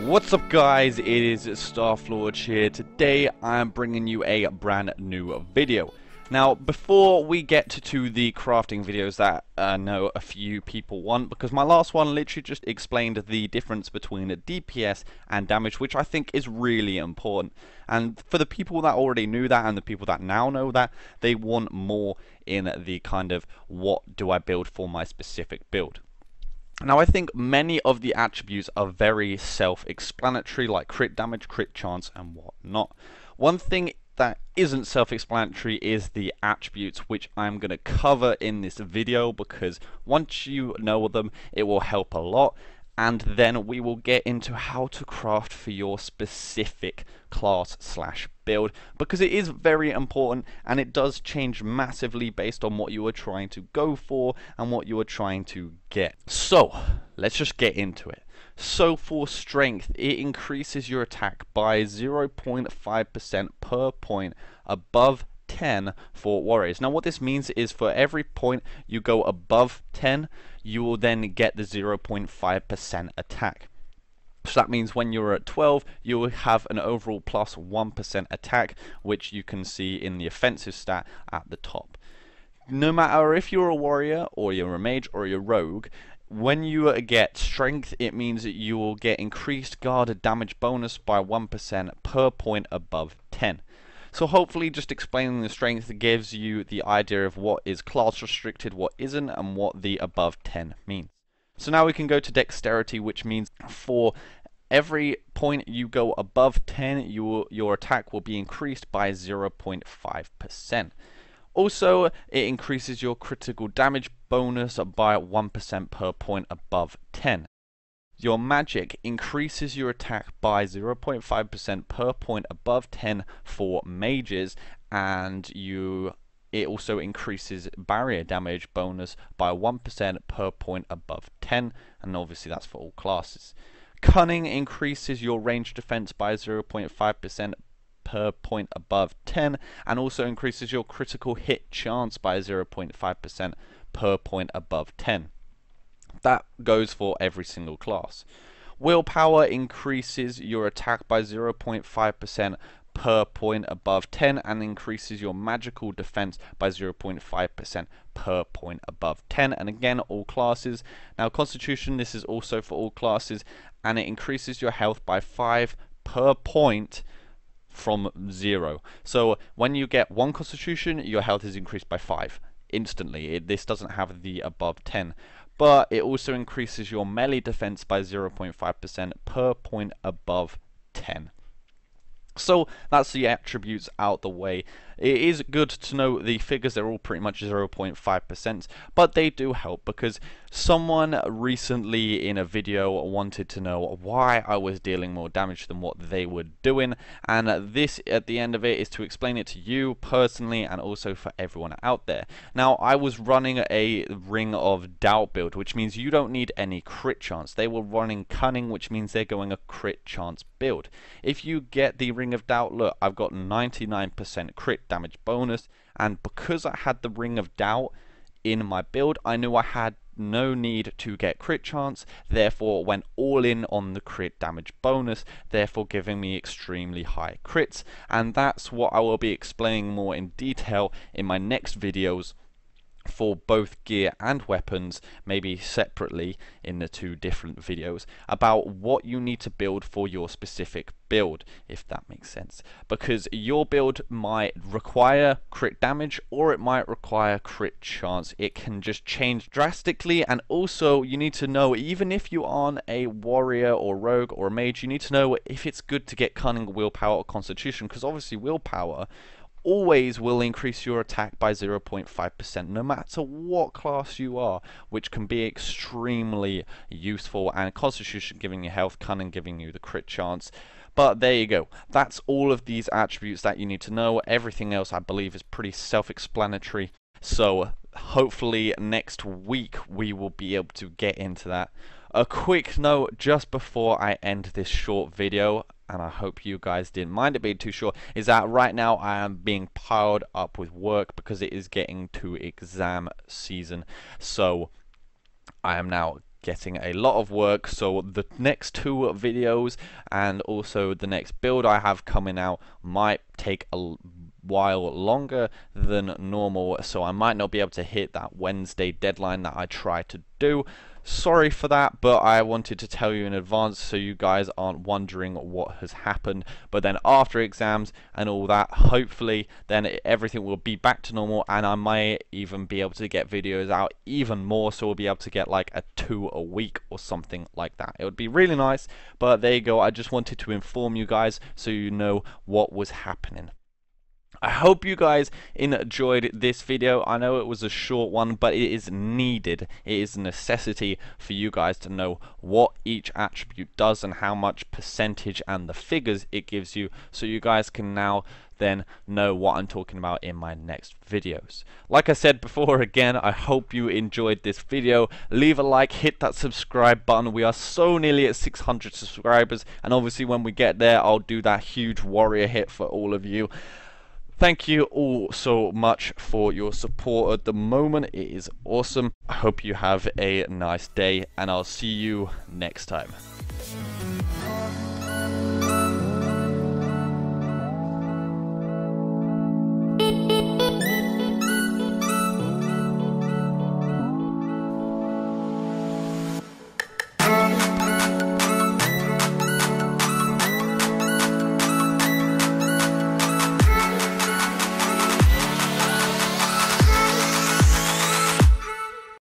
What's up guys, it is StarFlorge here. Today I'm bringing you a brand new video. Now before we get to the crafting videos that I know a few people want, because my last one literally just explained the difference between DPS and damage, which I think is really important. And for the people that already knew that and the people that now know that, they want more in the kind of what do I build for my specific build. Now I think many of the attributes are very self-explanatory, like crit damage, crit chance and whatnot. One thing that isn't self-explanatory is the attributes, which I'm going to cover in this video, because once you know them it will help a lot, and then we will get into how to craft for your specific class slash build, because it is very important and it does change massively based on what you are trying to go for and what you are trying to get. So let's just get into it. So for strength, it increases your attack by 0.5% per point above 10 for warriors. Now what this means is for every point you go above 10, you will then get the 0.5% attack. So that means when you're at 12, you will have an overall plus 1% attack, which you can see in the offensive stat at the top. No matter if you're a warrior or you're a mage or you're a rogue, when you get strength, it means that you will get increased guard damage bonus by 1% per point above 10. So hopefully just explaining the strength gives you the idea of what is class restricted, what isn't, and what the above 10 means. So now we can go to dexterity, which means for every point you go above 10, your attack will be increased by 0.5%. Also, it increases your critical damage bonus by 1% per point above 10. Your magic increases your attack by 0.5% per point above 10 for mages, and it also increases barrier damage bonus by 1% per point above 10, and obviously that's for all classes. Cunning increases your range defense by 0.5% per point above 10, and also increases your critical hit chance by 0.5% per point above 10. That goes for every single class. Willpower increases your attack by 0.5% per point above 10, and increases your magical defense by 0.5% per point above 10, and again all classes. Now Constitution, this is also for all classes, and it increases your health by 5 per point from 0. So when you get 1 Constitution, your health is increased by 5 instantly. This doesn't have the above 10. But it also increases your melee defense by 0.5% per point above 10. So that's the attributes out the way. It is good to know the figures, they're all pretty much 0.5%, but they do help, because someone recently in a video wanted to know why I was dealing more damage than what they were doing, and this at the end of it is to explain it to you personally and also for everyone out there. Now I was running a Ring of Doubt build, which means you don't need any crit chance. They were running Cunning, which means they're going a crit chance build. If you get the Ring of Doubt, look, I've got 99% crit damage bonus, and because I had the Ring of Doubt in my build, I knew I had no need to get crit chance, therefore went all in on the crit damage bonus, therefore giving me extremely high crits, and that's what I will be explaining more in detail in my next videos for both gear and weapons, maybe separately in the two different videos, about what you need to build for your specific build, if that makes sense, because your build might require crit damage or it might require crit chance. It can just change drastically, and also you need to know, even if you aren't a warrior or rogue or a mage, you need to know if it's good to get Cunning, Willpower or Constitution, because obviously Willpower always will increase your attack by 0.5% no matter what class you are, which can be extremely useful, and Constitution giving you health, Cunning giving you the crit chance. But there you go, that's all of these attributes that you need to know. Everything else I believe is pretty self-explanatory, so hopefully next week we will be able to get into that. A quick note just before I end this short video, and I hope you guys didn't mind it being too short, is that right now I am being piled up with work because it is getting to exam season. So I am now getting a lot of work, so the next two videos and also the next build I have coming out might take a while longer than normal, so I might not be able to hit that Wednesday deadline that I try to do. Sorry for that, but I wanted to tell you in advance so you guys aren't wondering what has happened. But then after exams and all that, hopefully then everything will be back to normal and I might even be able to get videos out even more, so we'll be able to get like a 2 a week or something like that. It would be really nice, but there you go. I just wanted to inform you guys so you know what was happening. I hope you guys enjoyed this video. I know it was a short one, but it is needed. It is a necessity for you guys to know what each attribute does and how much percentage and the figures it gives you, so you guys can now then know what I'm talking about in my next videos. Like I said before, again, I hope you enjoyed this video. Leave a like, hit that subscribe button. We are so nearly at 600 subscribers, and obviously when we get there, I'll do that huge warrior hit for all of you. Thank you all so much for your support at the moment. It is awesome. I hope you have a nice day, and I'll see you next time.